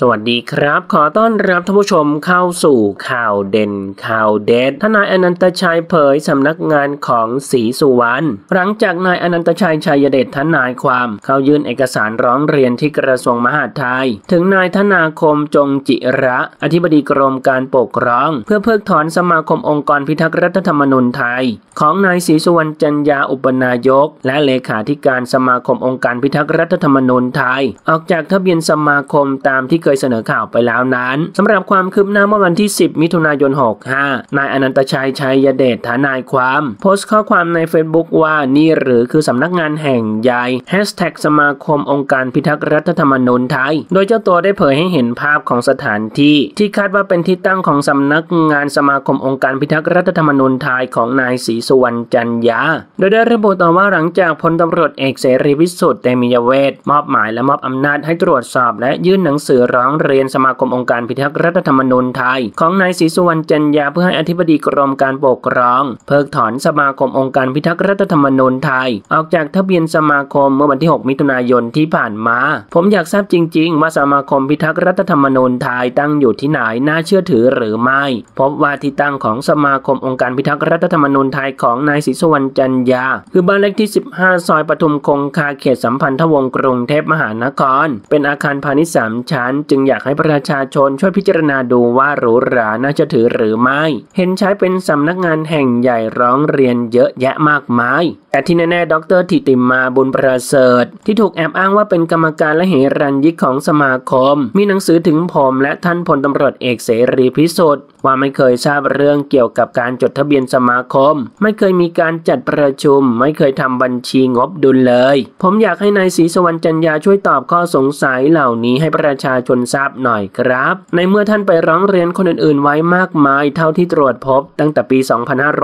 สวัสดีครับขอต้อนรับท่านผู้ชมเข้าสู่ข่าวเด่นข่าวเด็ดทนายอนันตชัยเผยสำนักงานของศรีสุวรรณหลังจากนายอนันตชัยชัยเดชทนายความเข้ายื่นเอกสารร้องเรียนที่กระทรวงมหาดไทยถึงนายธนาคมจงจิระอธิบดีกรมการปกครองเพื่อเพิกถอนสมาคมองค์กรพิทักษ์รัฐธรรมนูญไทยของนายศรีสุวรรณจันยาอุปนายกและเลขาธิการสมาคมองค์การพิทักษ์รัฐธรรมนูญไทยออกจากทะเบียนสมาคมตามที่เคยเสนอข่าวไปแล้วนั้นสำหรับความคืบหน้าเมื่อวันที่10 มิถุนายน 65นายอนันตชัยชัยเดชทนายความโพสต์ข้อความใน Facebook ว่านี่หรือคือสำนักงานแห่งใหญ่#สมาคมองค์การพิทักษ์รัฐธรรมนูญไทยโดยเจ้าตัวได้เผยให้เห็นภาพของสถานที่ที่คาดว่าเป็นที่ตั้งของสำนักงานสมาคมองค์การพิทักษ์รัฐธรรมนูญไทยของนายศรีสุวรรณจันยาโดยได้ระบุต่อว่าหลังจากพลตำรวจเอกเสรีพิสุทธิ์เตมียเวทมอบหมายและมอบอำนาจให้ตรวจสอบและยื่นหนังสือร้องเรียนสมาคมองค์การพิทักษ์รัฐธรรมนูญไทยของนายศรีสุวรรณจันยาเพื่อให้อธิบดีกรมการปกครองเพิกถอนสมาคมองค์การพิทักษ์รัฐธรรมนูญไทยออกจากทะเบียนสมาคมเมื่อวันที่6 มิถุนายนที่ผ่านมาผมอยากทราบจริงๆว่าสมาคมพิทักษ์รัฐธรรมนูญไทยตั้งอยู่ที่ไหนน่าเชื่อถือหรือไม่พบว่าที่ตั้งของสมาคมองค์การพิทักษ์รัฐธรรมนูญไทยของนายศรีสุวรรณจันยาคือบ้านเลขที่15ซอยปทุมคงคาเขตสัมพันธวงศ์กรุงเทพมหานครเป็นอาคารพาณิชย์3 ชั้นจึงอยากให้ประชาชนช่วยพิจารณาดูว่าหรูหราน่าจะถือหรือไม่เห็นใช้เป็นสำนักงานแห่งใหญ่ร้องเรียนเยอะแยะมากมายแต่ที่แน่ๆดร.ถิติมาบุญประเสริฐที่ถูกแอบอ้างว่าเป็นกรรมการและเหรัญญิกของสมาคมมีหนังสือถึงผมและท่านพลตำรวจเอกเสรีพิสุทธิ์ว่าไม่เคยทราบเรื่องเกี่ยวกับการจดทะเบียนสมาคมไม่เคยมีการจัดประชุมไม่เคยทำบัญชีงบดุลเลยผมอยากให้นายศรีสุวรรณจันยาช่วยตอบข้อสงสัยเหล่านี้ให้ประชาชนทราบหน่อยครับในเมื่อท่านไปร้องเรียนคนอื่นๆไว้มากมายเท่าที่ตรวจพบตั้งแต่ปี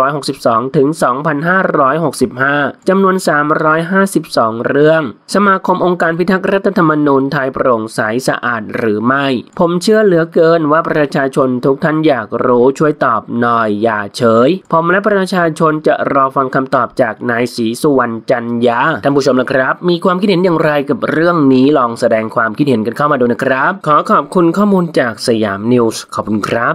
2562 ถึง 2565 จำนวน 352 เรื่องสมาคมองค์การพิทักษ์รัฐธรรมนูญไทยโปร่งใสสะอาดหรือไม่ผมเชื่อเหลือเกินว่าประชาชนทุกท่านอยากรู้ช่วยตอบหน่อยอย่าเฉยผมและประชาชนจะรอฟังคำตอบจากนายศรีสุวรรณจันยาท่านผู้ชมนะครับมีความคิดเห็นอย่างไรกับเรื่องนี้ลองแสดงความคิดเห็นกันเข้ามาดูนะครับขอขอบคุณข้อมูลจากสยามนิวส์ขอบคุณครับ